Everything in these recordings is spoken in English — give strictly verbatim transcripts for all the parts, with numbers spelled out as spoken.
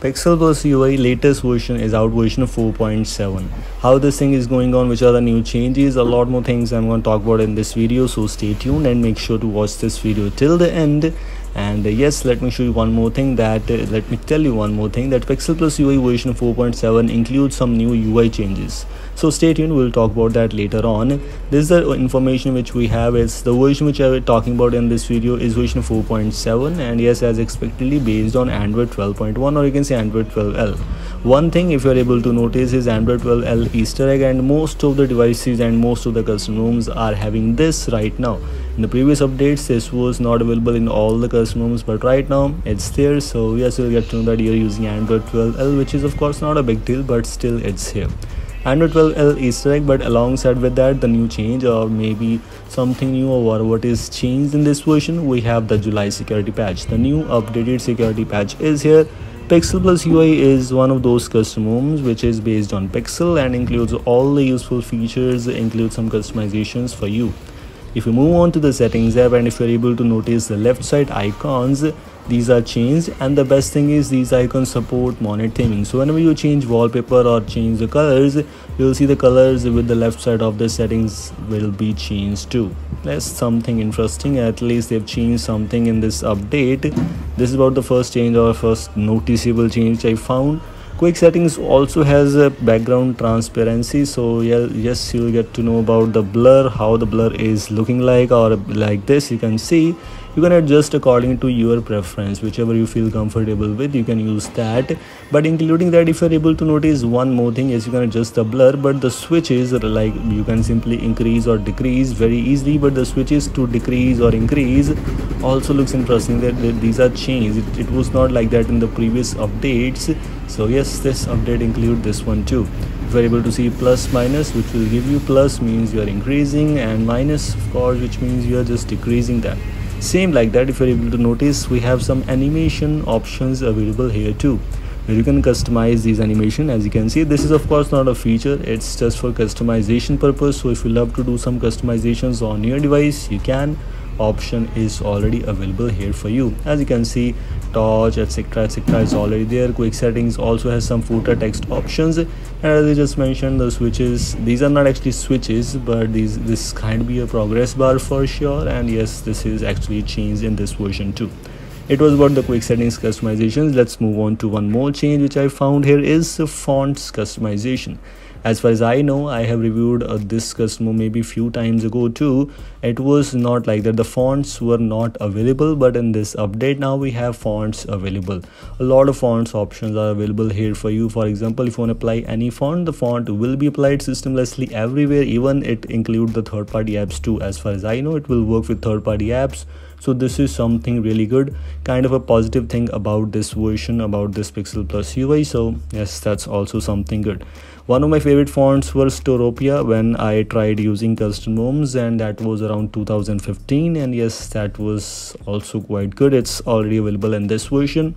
Pixel Plus U I latest version is out, version four point seven. How this thing is going on, which are the new changes, a lot more things I'm going to talk about in this video, so stay tuned and make sure to watch this video till the end. And yes, let me show you one more thing that uh, let me tell you one more thing that Pixel Plus U I version four point seven includes some new U I changes, so stay tuned, we'll talk about that later on. This is the information which we have. It's the version which I was talking about in this video is version four point seven, and yes, as expectedly based on Android twelve point one, or you can say Android twelve L. One thing if you're able to notice is Android twelve L Easter egg, and most of the devices and most of the custom ROMs are having this right now. In the previous updates this was not available in all the custom ROMs, but right now it's there, so yes, you'll get to know that you're using Android twelve L, which is of course not a big deal, but still it's here. Android twelve L Easter egg, but alongside with that the new change, or maybe something new, or what is changed in this version, we have the July security patch. The new updated security patch is here. Pixel Plus U I is one of those custom ROMs which is based on Pixel and includes all the useful features, includes some customizations for you. If you move on to the settings app, and if you're able to notice the left side icons, these are changed, and the best thing is these icons support monet theming. So whenever you change wallpaper or change the colors, you'll see the colors with the left side of the settings will be changed too. That's something interesting. At least they've changed something in this update. This is about the first change or first noticeable change I found. Quick settings also has a background transparency, so yeah, yes, you'll get to know about the blur, how the blur is looking like, or like this you can see. You can adjust according to your preference, whichever you feel comfortable with, you can use that. But including that, if you're able to notice one more thing, yes, you can adjust the blur, but the switches, like you can simply increase or decrease very easily, but the switches to decrease or increase also looks interesting, that these are changed. It, it was not like that in the previous updates, so yes, this update include this one too. If you're able to see plus minus, which will give you plus means you are increasing, and minus of course, which means you are just decreasing that. Same like that, if you're able to notice, we have some animation options available here too, where you can customize these animation. As you can see, this is of course not a feature, it's just for customization purpose, so if you love to do some customizations on your device, you can. Option is already available here for you. As you can see, torch, etc, etc is already there. Quick settings also has some footer text options, and as I just mentioned, the switches, these are not actually switches, but these this can be a progress bar for sure, and yes, this is actually changed in this version too. It was about the quick settings customizations. Let's move on to one more change which I found here is fonts customization. As far as I know, I have reviewed uh, this custom maybe few times ago too. It was not like that, the fonts were not available, but in this update now we have fonts available. A lot of fonts options are available here for you. For example, if you want to apply any font, the font will be applied systemlessly everywhere, even it include the third-party apps too. As far as I know, it will work with third-party apps, so this is something really good, kind of a positive thing about this version, about this Pixel Plus U I. So yes, that's also something good. One of my favorite fonts were Storopia when I tried using custom ROMs, and that was around two thousand fifteen, and yes, that was also quite good. It's already available in this version.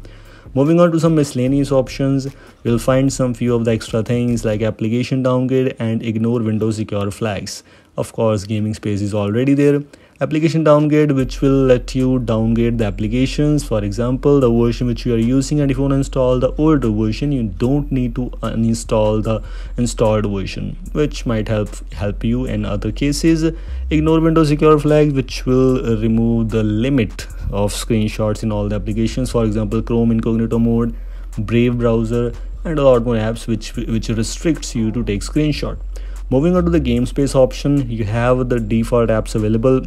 Moving on to some miscellaneous options, you'll find some few of the extra things like application downgrade and ignore Windows secure flags. Of course, gaming space is already there. Application downgrade, which will let you downgrade the applications, for example the version which you are using, and if you want to install the older version, you don't need to uninstall the installed version, which might help help you in other cases. Ignore Windows secure flags, which will remove the limit of screenshots in all the applications, for example Chrome incognito mode, Brave browser, and a lot more apps which which restricts you to take screenshot. Moving on to the game space option, you have the default apps available.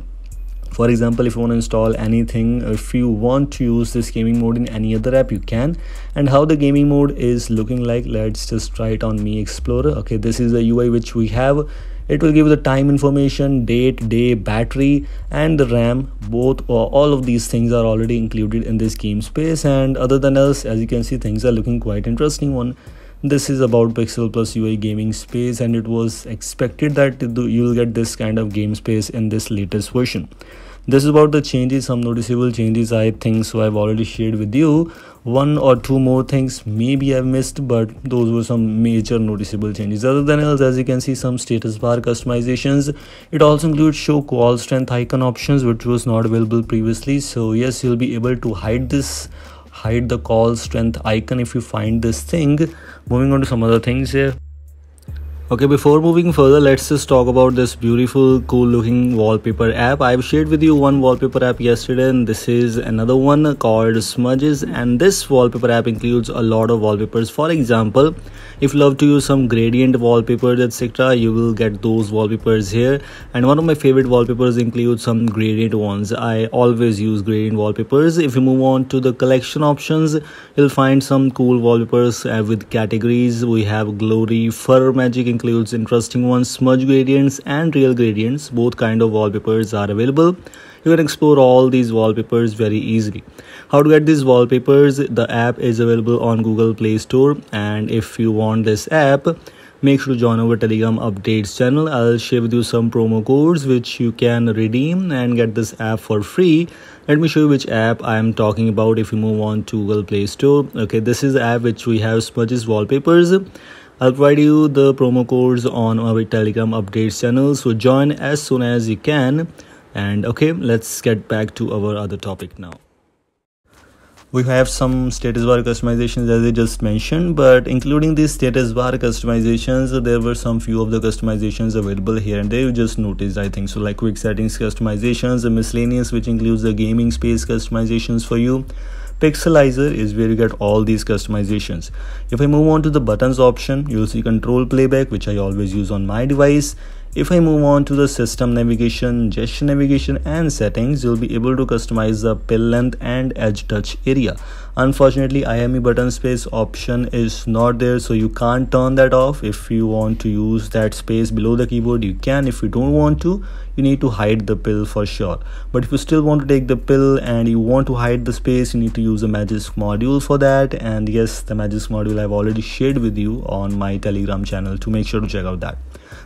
For example, if you want to install anything, if you want to use this gaming mode in any other app, you can. And how the gaming mode is looking like, let's just try it on Mi Explorer. Okay, this is the U I which we have. It will give you the time information, date, day, battery, and the RAM. Both or all of these things are already included in this game space. And other than else, as you can see, things are looking quite interesting one. This is about Pixel Plus U I gaming space, and it was expected that you'll get this kind of game space in this latest version. This is about the changes, some noticeable changes I think so I've already shared with you. One or two more things maybe I've missed, but those were some major noticeable changes. Other than else, as you can see, some status bar customizations. It also includes show call strength icon options, which was not available previously, so yes, you'll be able to hide this hide the call strength icon if you find this thing. Moving on to some other things here. Okay, before moving further, let's just talk about this beautiful, cool looking wallpaper app. I've shared with you one wallpaper app yesterday, and this is another one called Smudges. And this wallpaper app includes a lot of wallpapers. For example, if you love to use some gradient wallpapers, et cetera, you will get those wallpapers here. And one of my favorite wallpapers includes some gradient ones. I always use gradient wallpapers. If you move on to the collection options, you'll find some cool wallpapers uh, with categories. We have Glory, Fur Magic, includes interesting ones, smudge gradients and real gradients. Both kind of wallpapers are available. You can explore all these wallpapers very easily. How to get these wallpapers? The app is available on Google Play Store, and if you want this app, make sure to join our Telegram updates channel. I'll share with you some promo codes which you can redeem and get this app for free. Let me show you which app I am talking about. If you move on to Google Play Store, okay, this is the app which we have, Smudges wallpapers. I'll provide you the promo codes on our Telegram updates channel, so join as soon as you can. And okay, let's get back to our other topic now. We have some status bar customizations, as I just mentioned, but including these status bar customizations, there were some few of the customizations available here and there. You just noticed, I think so, like quick settings customizations, a miscellaneous which includes the gaming space customizations for you. Pixelizer is where you get all these customizations. If I move on to the buttons option, you'll see control playback, which I always use on my device. If I move on to the system navigation, gesture navigation and settings, you'll be able to customize the pill length and edge touch area. Unfortunately, I M E button space option is not there, so you can't turn that off. If you want to use that space below the keyboard, you can. If you don't want to, you need to hide the pill for sure. But if you still want to take the pill and you want to hide the space, you need to use a Magisk module for that. And yes, the Magisk module I've already shared with you on my Telegram channel, to make sure to check out that.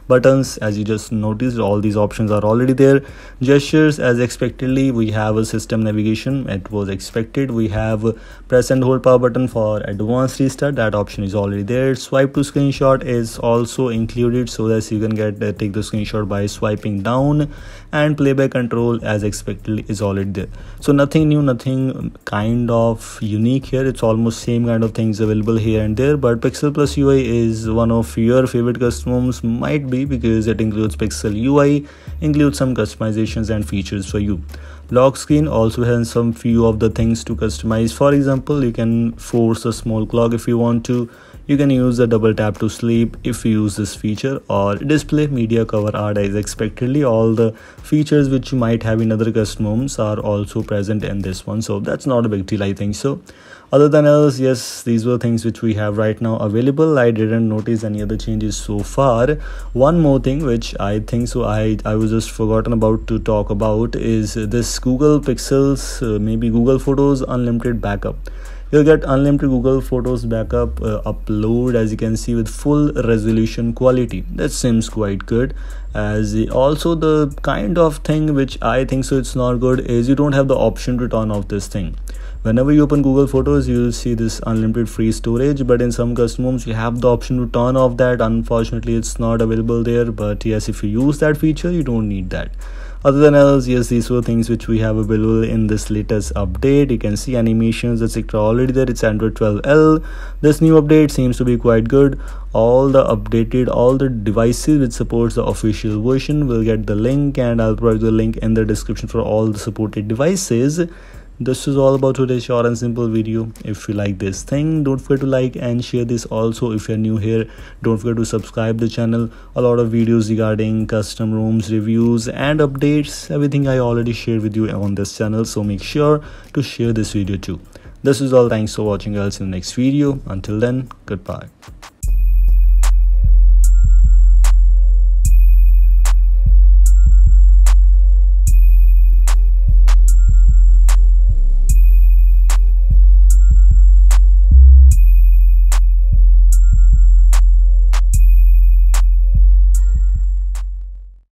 Buttons, as you just noticed, all these options are already there. Gestures, as expectedly, we have a system navigation. It was expected. We have press and hold power button for advanced restart. That option is already there. Swipe to screenshot is also included, so that you can get uh, take the screenshot by swiping down. And playback control, as expectedly, is already there. So nothing new, nothing kind of unique here. It's almost same kind of things available here and there. But Pixel Plus U I is one of your favorite customs, might be because it includes Pixel U I, includes some customizations and features for you. Lock screen also has some few of the things to customize. For example, you can force a small clock if you want to. You can use a double tap to sleep if you use this feature, or display media cover art as expectedly. All the features which you might have in other customs are also present in this one, so that's not a big deal, I think so. Other than else, yes, these were things which we have right now available. I didn't notice any other changes so far. One more thing which I think so I, I was just forgotten about to talk about is this Google Pixels, uh, maybe Google Photos Unlimited Backup. You'll get unlimited Google Photos backup uh, upload, as you can see, with full resolution quality. That seems quite good. As also the kind of thing which I think so it's not good is you don't have the option to turn off this thing. Whenever you open Google Photos, you'll see this unlimited free storage, but in some customs you have the option to turn off that. Unfortunately, it's not available there, but yes, if you use that feature, you don't need that. Other than else, yes, these were things which we have available in this latest update. You can see animations, et cetera already there. It's Android twelve L. This new update seems to be quite good. All the updated, all the devices which supports the official version will get the link, and I'll provide the link in the description for all the supported devices. This is all about today's short and simple video. If you like this thing, don't forget to like and share this. Also, if you're new here, don't forget to subscribe the channel. A lot of videos regarding custom rooms, reviews and updates, everything I already shared with you on this channel, so make sure to share this video too. This is all. Thanks for watching. I'll see you in the next video. Until then, goodbye.